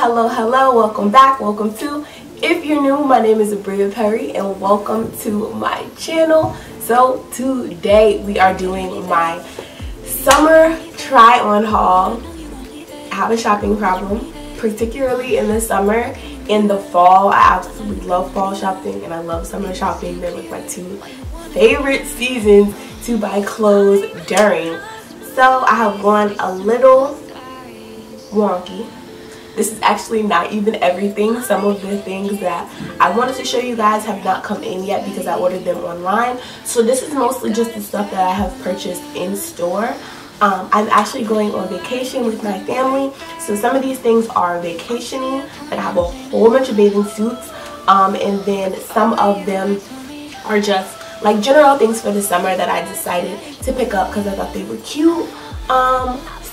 Hello, welcome back, welcome to. If you're new, my name is Abria Perry and welcome to my channel. So today we are doing my summer try on haul. I have a shopping problem, particularly in the summer. In the fall, I absolutely love fall shopping and I love summer shopping. They're like my two favorite seasons to buy clothes during. So I have gone a little wonky. This is actually not even everything. Some of the things that I wanted to show you guys have not come in yet because I ordered them online. So this is mostly just the stuff that I have purchased in store. I'm actually going on vacation with my family. So some of these things are vacationing. Like I have a whole bunch of bathing suits. And then some of them are just like general things for the summer that I decided to pick up because I thought they were cute.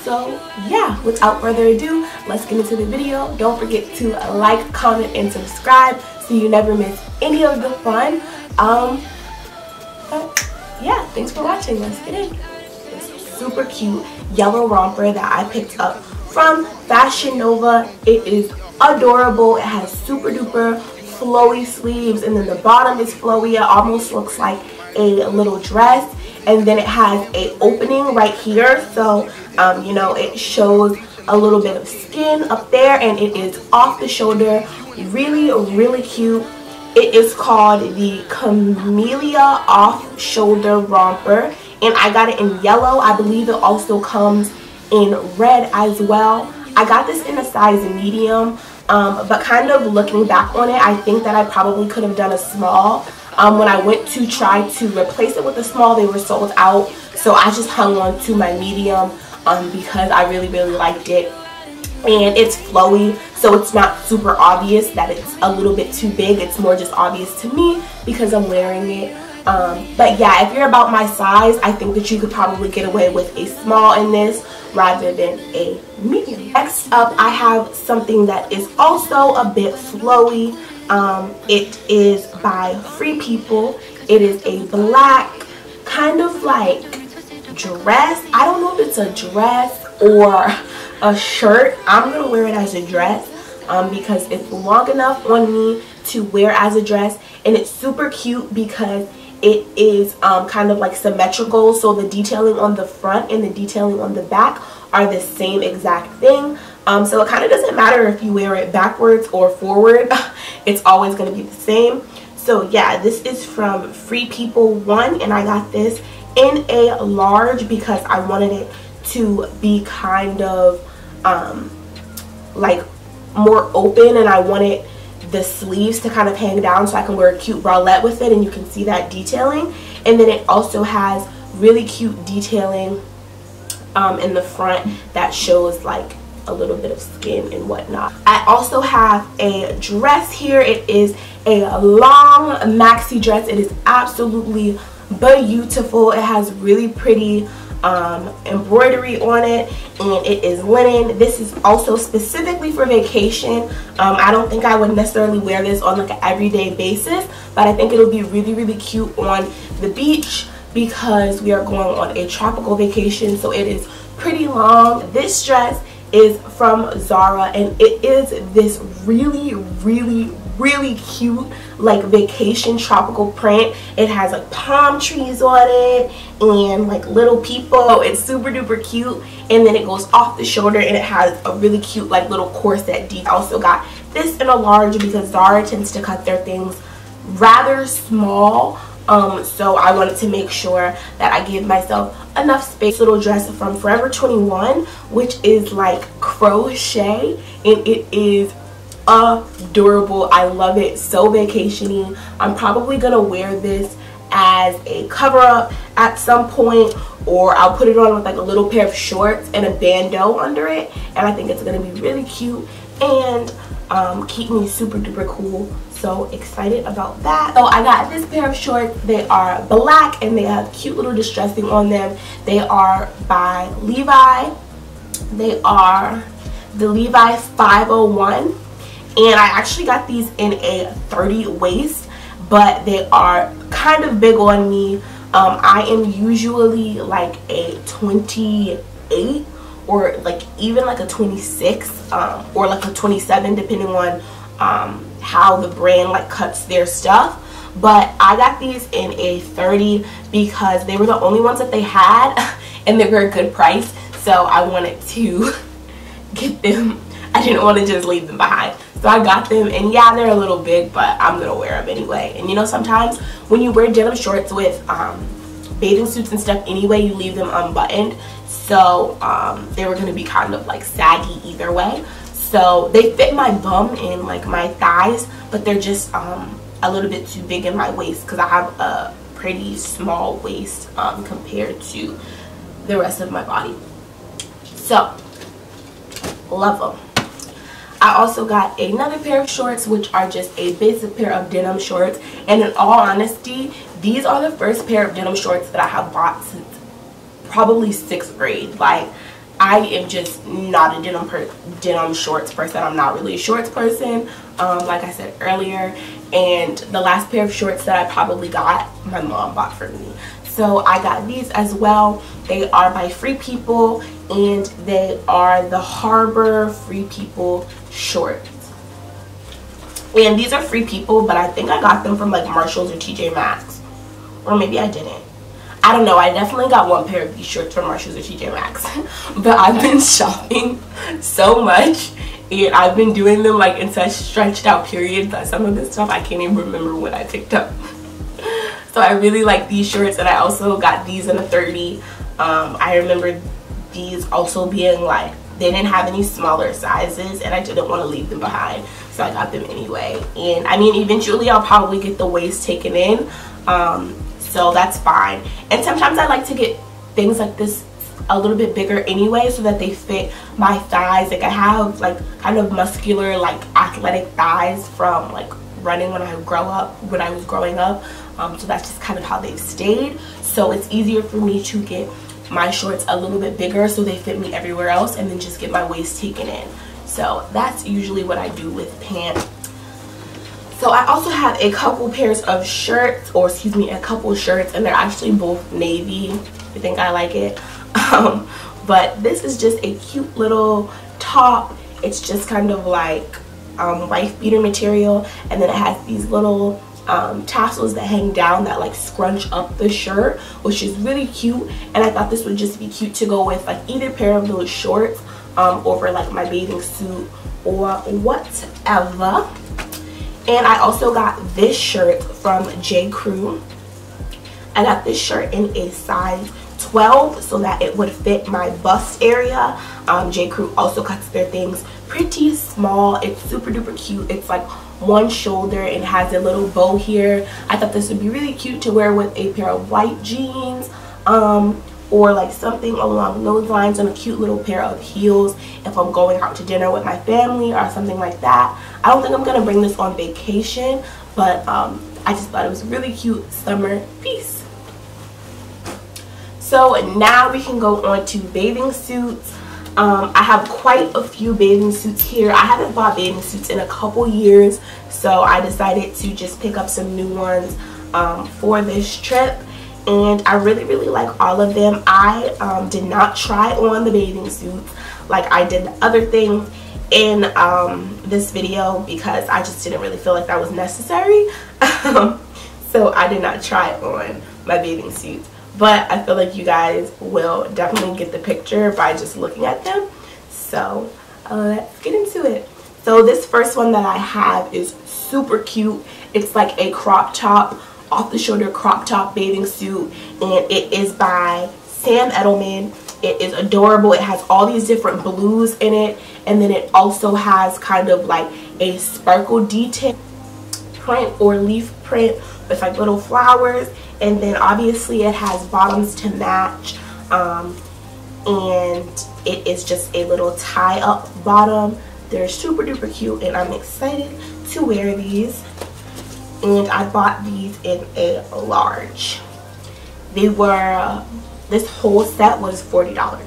So yeah, without further ado, let's get into the video. Don't forget to like, comment, and subscribe so you never miss any of the fun. Yeah, thanks for watching. Let's get in. This super cute yellow romper that I picked up from Fashion Nova. It is adorable. It has super duper flowy sleeves, and then the bottom is flowy. It almost looks like a little dress. And then it has an opening right here, so you know, it shows a little bit of skin up there, and it is off the shoulder. Really cute. It is called the Camellia off shoulder romper, and I got it in yellow. I believe it also comes in red as well. I got this in a size medium, but kind of looking back on it, I think that I probably could have done a small. When I went to try to replace it with a small, they were sold out, so I just hung on to my medium because I really liked it. And it's flowy, so it's not super obvious that it's a little bit too big. It's more just obvious to me because I'm wearing it. But yeah, if you're about my size, I think that you could probably get away with a small in this rather than a medium. Next up, I have something that is also a bit flowy. It is by Free People. It is a black kind of like dress. I don't know if it's a dress or a shirt. I'm gonna wear it as a dress because it's long enough on me to wear as a dress, and it's super cute because it is kind of like symmetrical, so the detailing on the front and the detailing on the back are the same exact thing. So it kind of doesn't matter if you wear it backwards or forward. It's always going to be the same. So yeah, this is from Free People 1, and I got this in a large because I wanted it to be kind of like more open, and I wanted the sleeves to kind of hang down so I can wear a cute bralette with it, and you can see that detailing. And then it also has really cute detailing in the front that shows like a little bit of skin and whatnot. I also have a dress here. It is a long maxi dress. It is absolutely beautiful. It has really pretty embroidery on it, and it is linen. This is also specifically for vacation. I don't think I would necessarily wear this on like an everyday basis, but I think it'll be really cute on the beach because we are going on a tropical vacation. So it is pretty long. This dress is from Zara, and it is this really cute like vacation tropical print. It has like palm trees on it and like little people. It's super duper cute, and then it goes off the shoulder, and it has a really cute like little corset detail. I also got this in a large because Zara tends to cut their things rather small, so I wanted to make sure that I give myself enough space. Little dress from Forever 21, which is like crochet, and it is adorable. I love it. So vacationing. I'm probably gonna wear this as a cover up at some point, or I'll put it on with like a little pair of shorts and a bandeau under it, and I think it's gonna be really cute and keep me super duper cool. So excited about that. So I got this pair of shorts. They are black, and they have cute little distressing on them. They are by Levi. They are the Levi 501. And I actually got these in a 30 waist, but they are kind of big on me. I am usually like a 28 or like even like a 26 or like a 27, depending on how the brand like cuts their stuff. But I got these in a 30 because they were the only ones that they had and they were a good price, so I wanted to get them. I didn't want to just leave them behind, so I got them. And yeah, they're a little big, but I'm gonna wear them anyway. And you know, sometimes when you wear denim shorts with bathing suits and stuff anyway, you leave them unbuttoned, so they were gonna be kind of like saggy either way. So they fit my bum and like my thighs, but they're just a little bit too big in my waist because I have a pretty small waist compared to the rest of my body. So love them. I also got another pair of shorts, which are just a basic pair of denim shorts, and in all honesty, these are the first pair of denim shorts that I have bought since probably 6th grade. Like, I am just not a denim shorts person. I'm not really a shorts person, like I said earlier. And the last pair of shorts that I probably got, my mom bought for me. So I got these as well. They are by Free People, and they are the Harbor Free People shorts. And these are Free People, but I think I got them from like Marshalls or TJ Maxx. Or maybe I didn't. I don't know. I definitely got one pair of these shorts from Marshalls or TJ Maxx. But I've been shopping so much, and I've been doing them like in such stretched out periods that some of this stuff I can't even remember what I picked up. So I really like these shorts, and I also got these in a 30. I remember these also being like, they didn't have any smaller sizes, and I didn't want to leave them behind, so I got them anyway. And I mean, eventually I'll probably get the waist taken in, so that's fine. And sometimes I like to get things like this a little bit bigger anyway, so that they fit my thighs. Like, I have like kind of muscular, like athletic thighs from like running when I was growing up, so that's just kind of how they've stayed. So it's easier for me to get my shorts a little bit bigger so they fit me everywhere else, and then just get my waist taken in. So that's usually what I do with pants. So I also have a couple pairs of shirts, or excuse me, a couple shirts, and they're actually both navy. I think I like it. But this is just a cute little top. It's just kind of like wife beater material, and then it has these little tassels that hang down that like scrunch up the shirt, which is really cute. And I thought this would just be cute to go with like either pair of those shorts over like my bathing suit or whatever. And I also got this shirt from J.Crew. I got this shirt in a size 12 so that it would fit my bust area. J.Crew also cuts their things pretty small. It's super duper cute. It's like one shoulder and has a little bow here. I thought this would be really cute to wear with a pair of white jeans or like something along those lines, and a cute little pair of heels if I'm going out to dinner with my family or something like that. I don't think I'm gonna bring this on vacation, but I just thought it was a really cute summer piece. So now we can go on to bathing suits. I have quite a few bathing suits here. I haven't bought bathing suits in a couple years, so I decided to just pick up some new ones for this trip, and I really like all of them. I did not try on the bathing suits like I did the other things in this video because I just didn't really feel like that was necessary. So I did not try on my bathing suits. But I feel like you guys will definitely get the picture by just looking at them. So let's get into it. So this first one that I have is super cute. It's like a crop top, off the shoulder crop top bathing suit. And it is by Sam Edelman. It is adorable. It has all these different blues in it. And then it also has kind of like a sparkle detail print or leaf print with like little flowers. And then obviously it has bottoms to match, and it is just a little tie up bottom. They're super duper cute, and I'm excited to wear these. And I bought these in a large. They were, this whole set was $40.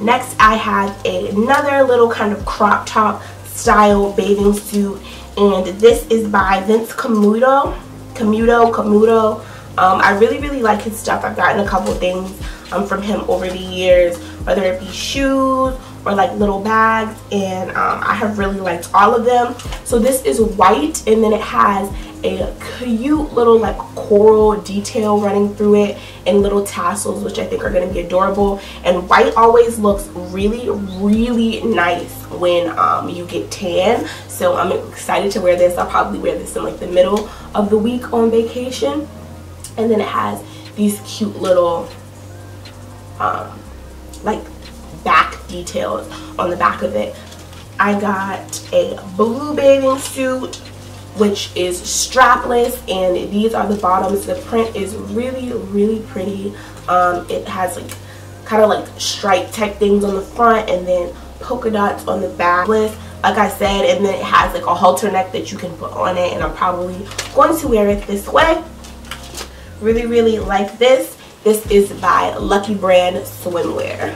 Next I have another little kind of crop top style bathing suit, and this is by Vince Camuto. I really like his stuff. I've gotten a couple things from him over the years, whether it be shoes or like little bags, and I have really liked all of them. So this is white, and then it has a cute little like coral detail running through it and little tassels, which I think are going to be adorable. And white always looks really, really nice when you get tan, so I'm excited to wear this. I'll probably wear this in like the middle of the week on vacation. And then it has these cute little like back details on the back of it. I got a blue bathing suit, which is strapless, and these are the bottoms. The print is really, really pretty. It has like kind of like stripe type things on the front and then polka dots on the back, like I said, and then it has like a halter neck that you can put on it, and I'm probably going to wear it this way. Really, really like this. This is by Lucky Brand Swimwear.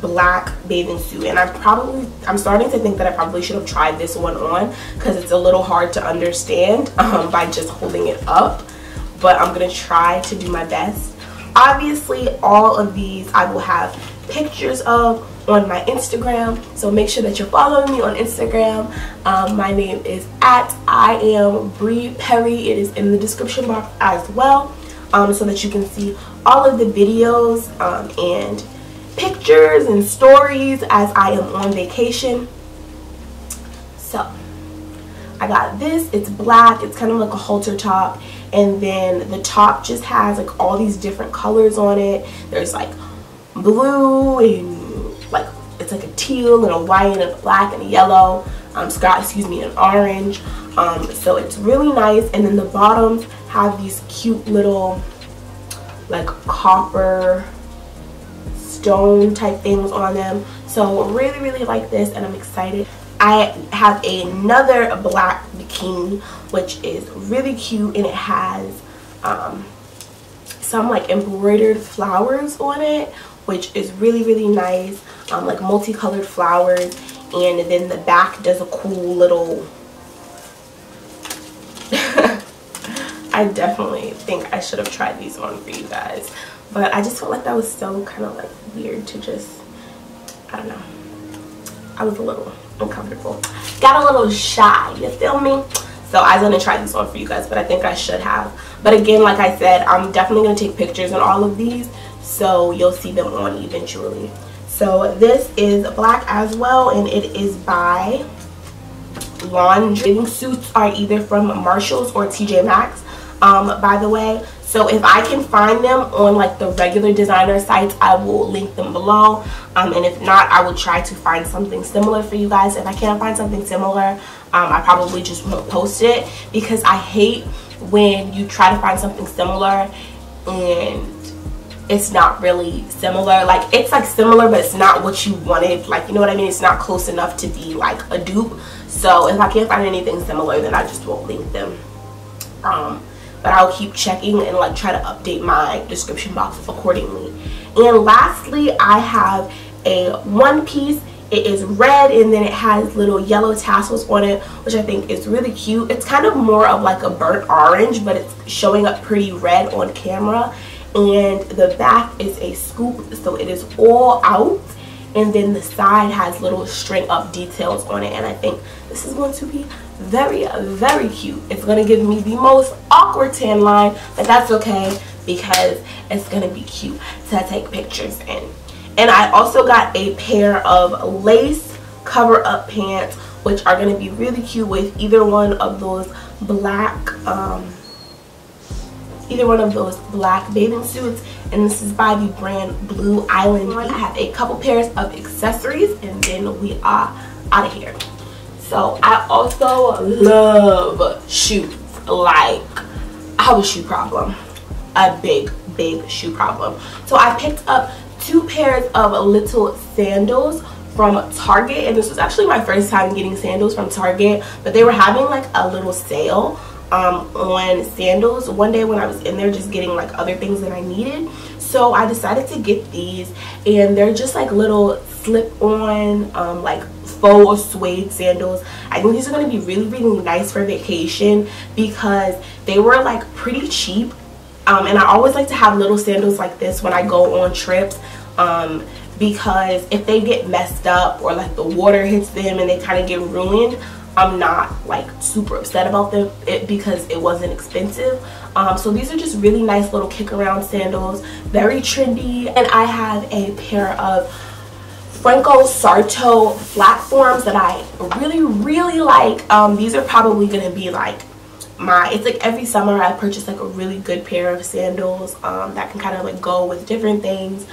Black bathing suit, and I'm starting to think that I probably should have tried this one on because it's a little hard to understand by just holding it up, but I'm gonna try to do my best. Obviously all of these I will have pictures of on my Instagram, so make sure that you're following me on Instagram. My name is @IamBriePerry. It is in the description box as well, so that you can see all of the videos and pictures and stories as I am on vacation. So I got this. It's black, it's kind of like a halter top, and then the top just has like all these different colors on it. There's like blue and like it's like a teal and a white and a black and a yellow, an orange, so it's really nice. And then the bottoms have these cute little like copper stone type things on them, so really, really like this, and I'm excited. I have another black bikini, which is really cute, and it has some like embroidered flowers on it, which is really, really nice, like multicolored flowers. And then the back does a cool little I definitely think I should have tried these on for you guys, but I just felt like that was so kind of like weird to just, I don't know. I was a little uncomfortable. Got a little shy, you feel me? So I was gonna try this on for you guys, but I think I should have. But again, like I said, I'm definitely gonna take pictures on all of these, so you'll see them on eventually. So this is black as well, and it is by Lounge. Bathing suits are either from Marshalls or TJ Maxx, by the way. So if I can find them on like the regular designer sites, I will link them below. And if not, I will try to find something similar for you guys. If I can't find something similar, I probably just won't post it, because I hate when you try to find something similar and it's not really similar. Like it's like similar, but it's not what you wanted. Like, you know what I mean? It's not close enough to be like a dupe. So if I can't find anything similar, then I just won't link them. But I'll keep checking and like try to update my description box accordingly. And lastly, I have a one piece. It is red, and then it has little yellow tassels on it, which I think is really cute. It's kind of more of like a burnt orange, but it's showing up pretty red on camera. And the back is a scoop, so it is all out. And then the side has little string up details on it, and I think this is going to be very, very cute. It's going to give me the most awkward tan line, but that's okay because it's going to be cute to take pictures in. And I also got a pair of lace cover up pants, which are going to be really cute with either one of those black bathing suits, and this is by the brand Blue Island. I have a couple pairs of accessories, and then we are out of here. So I also love shoes. Like, I have a shoe problem, a big shoe problem. So I picked up two pairs of little sandals from Target, and this was actually my first time getting sandals from Target, but they were having like a little sale on sandals one day when I was in there just getting like other things that I needed. So I decided to get these, and they're just like little slip-on like faux or suede sandals. I think these are going to be really, really nice for vacation because they were like pretty cheap, And I always like to have little sandals like this when I go on trips, because if they get messed up or like the water hits them and they kind of get ruined, I'm not like super upset about them because it wasn't expensive. So these are just really nice little kick around sandals, very trendy. And I have a pair of Franco Sarto platforms that I really like. These are probably gonna be like it's like every summer I purchase like a really good pair of sandals that can kind of like go with different things.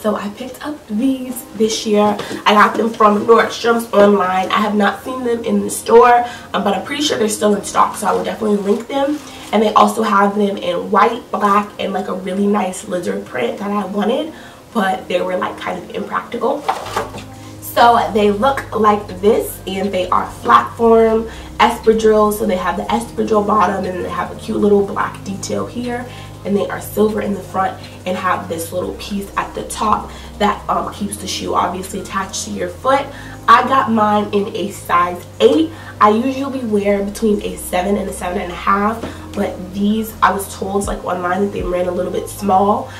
So I picked up these this year. I got them from Nordstrom's online. I have not seen them in the store, but I'm pretty sure they're still in stock, so I will definitely link them. And they also have them in white, black, and like a really nice lizard print that I wanted, but they were like kind of impractical. So they look like this, and they are platform espadrilles. So they have the espadrille bottom, and they have a cute little black detail here. And they are silver in the front and have this little piece at the top that keeps the shoe obviously attached to your foot. I got mine in a size 8. I usually wear between a 7 and a 7.5, but these, I was told like online that they ran a little bit small.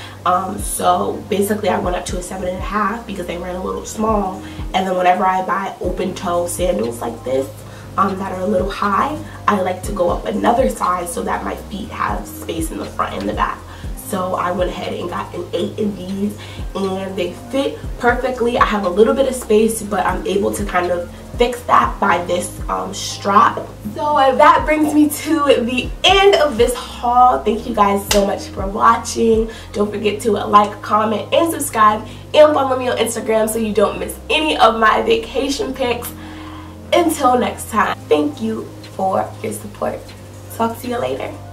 So basically I went up to a 7.5 because they ran a little small. And then whenever I buy open toe sandals like this, that are a little high, I like to go up another size so that my feet have space in the front and the back. So I went ahead and got an 8 in these, and they fit perfectly. I have a little bit of space, but I'm able to kind of fix that by this strap. So that brings me to the end of this haul. Thank you guys so much for watching. Don't forget to like, comment, and subscribe, and follow me on Instagram so you don't miss any of my vacation pics. Until next time, thank you for your support. Talk to you later.